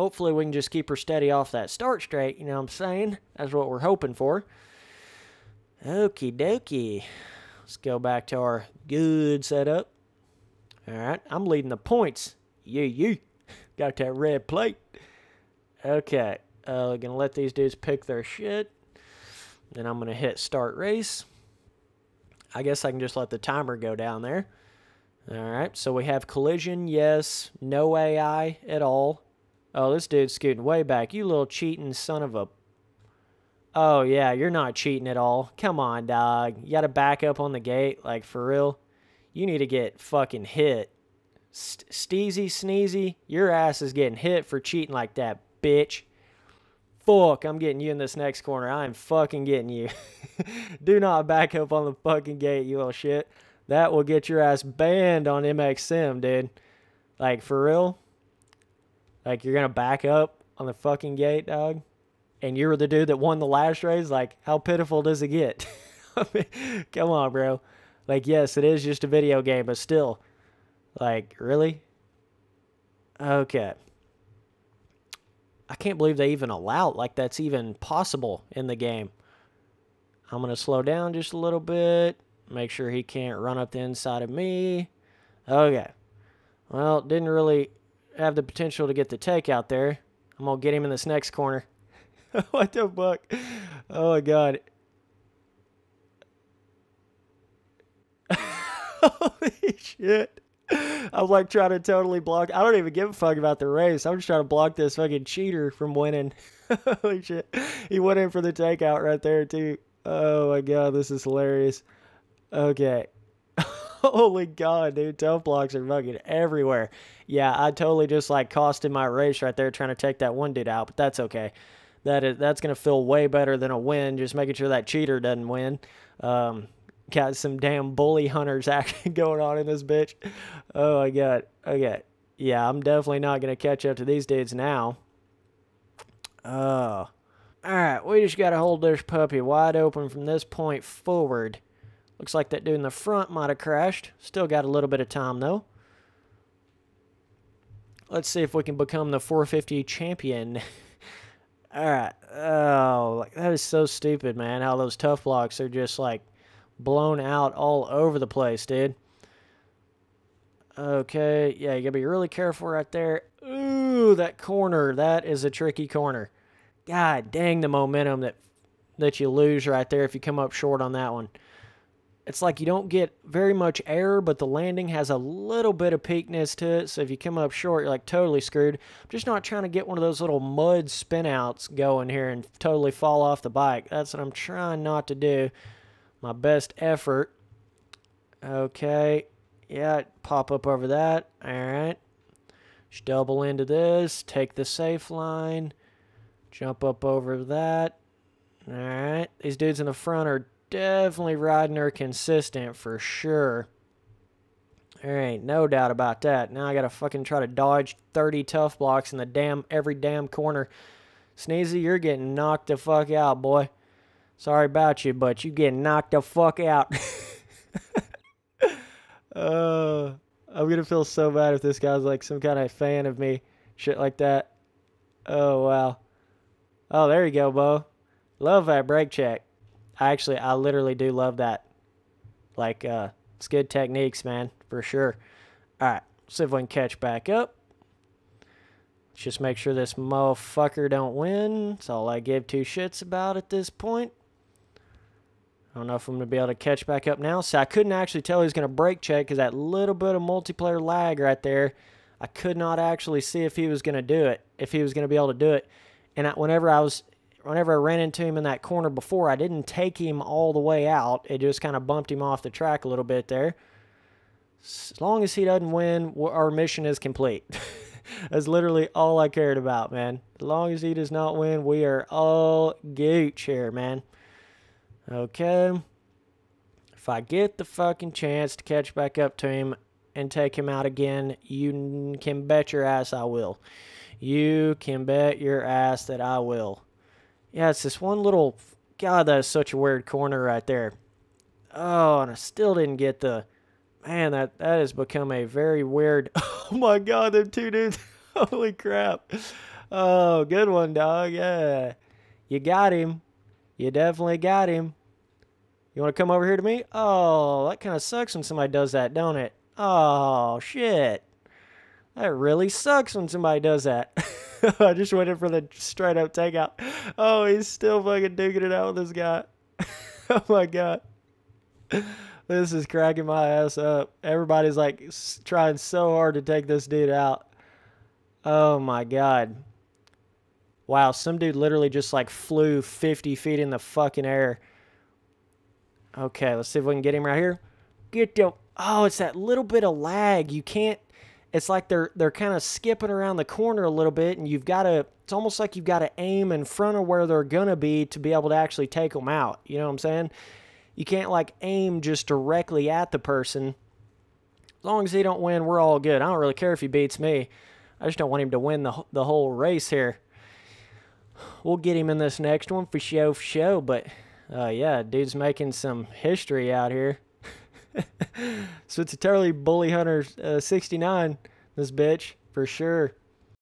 Hopefully we can just keep her steady off that start straight, you know what I'm saying? That's what we're hoping for. Okie dokie. Let's go back to our good setup. All right, I'm leading the points. Yeah. Got that red plate. Okay, gonna let these dudes pick their shit. Then I'm gonna hit start race. I guess I can just let the timer go down there. All right, so we have collision, yes, no AI at all. Oh, this dude's scooting way back. You little cheating son of a... Oh, yeah, you're not cheating at all. Come on, dog. You got to back up on the gate, like, for real. You need to get fucking hit. Steezy, sneezy, your ass is getting hit for cheating like that, bitch. Fuck, I'm getting you in this next corner. I am fucking getting you. Do not back up on the fucking gate, you little shit. That will get your ass banned on MXM, dude. Like, for real? Like, you're going to back up on the fucking gate, dog? And you were the dude that won the last race? Like, how pitiful does it get? I mean, come on, bro. Like, yes, it is just a video game, but still. Like, really? Okay. I can't believe they even allow it. Like, that's even possible in the game. I'm going to slow down just a little bit. Make sure he can't run up the inside of me. Okay. Well, didn't really... have the potential to get the take out there. I'm gonna get him in this next corner. What the fuck? Oh my god. Holy shit. I'm like trying to totally block. I don't even give a fuck about the race. I'm just trying to block this fucking cheater from winning. Holy shit. He went in for the takeout right there too. Oh my god, this is hilarious. Okay. Holy god, dude. Tough blocks are fucking everywhere. Yeah, I totally just, like, costed my race right there trying to take that one dude out, but that's okay. That's going to feel way better than a win, just making sure that cheater doesn't win. Got some damn bully hunters action going on in this bitch. Oh, my god. Okay. Yeah, I'm definitely not going to catch up to these dudes now. Oh. All right, we just got to hold this puppy wide open from this point forward. Looks like that dude in the front might have crashed. Still got a little bit of time, though. Let's see if we can become the 450 champion. All right. Oh, like, that is so stupid, man, how those tough blocks are just, like, blown out all over the place, dude. Okay. Yeah, you got to be really careful right there. Ooh, that corner. That is a tricky corner. God dang the momentum that you lose right there if you come up short on that one. It's like you don't get very much error, but the landing has a little bit of peakness to it. So if you come up short, you're like totally screwed. I'm just not trying to get one of those little mud spinouts going here and totally fall off the bike. That's what I'm trying not to do. My best effort. Okay. Yeah, pop up over that. All right. Just double into this. Take the safe line. Jump up over that. All right. These dudes in the front are definitely riding her consistent for sure. There ain't no doubt about that. Now I gotta fucking try to dodge 30 tough blocks in the damn every damn corner. Sneezy, you're getting knocked the fuck out, boy. Sorry about you, but you getting knocked the fuck out. I'm gonna feel so bad if this guy's like some kind of fan of me, shit like that. Oh wow. Oh, there you go, Bo. Love that brake check. Actually, I literally do love that. Like, it's good techniques, man, for sure. All right, see if we can catch back up. Let's just make sure this motherfucker don't win. That's all I give two shits about at this point. I don't know if I'm going to be able to catch back up now. So I couldn't actually tell he was going to brake check because that little bit of multiplayer lag right there, I could not actually see if he was going to do it, if he was going to be able to do it. And whenever I ran into him in that corner before, I didn't take him all the way out. It just kind of bumped him off the track a little bit there. As long as he doesn't win, our mission is complete. That's literally all I cared about, man. As long as he does not win, we are all gooch here, man. Okay. If I get the fucking chance to catch back up to him and take him out again, you can bet your ass I will. You can bet your ass that I will. Yeah, it's this one little... God, that is such a weird corner right there. Oh, and I still didn't get the... Man, that has become a very weird... Oh, my God, them two dudes. Holy crap. Oh, good one, dog. Yeah. You got him. You definitely got him. You want to come over here to me? Oh, that kind of sucks when somebody does that, don't it? Oh, shit. That really sucks when somebody does that. I just went in for the straight-up takeout. Oh, he's still fucking duking it out with this guy. Oh, my God. This is cracking my ass up. Everybody's, like, trying so hard to take this dude out. Oh, my God. Wow, some dude literally just, like, flew 50 feet in the fucking air. Okay, let's see if we can get him right here. Get the... Oh, it's that little bit of lag. You can't... It's like they're kind of skipping around the corner a little bit, and you've got to... It's almost like you've got to aim in front of where they're going to be able to actually take them out. You know what I'm saying? You can't, like, aim just directly at the person. As long as he don't win, we're all good. I don't really care if he beats me. I just don't want him to win the whole race here. We'll get him in this next one for show, but... yeah, dude's making some history out here. So it's a totally Bully Hunter 69, this bitch, for sure.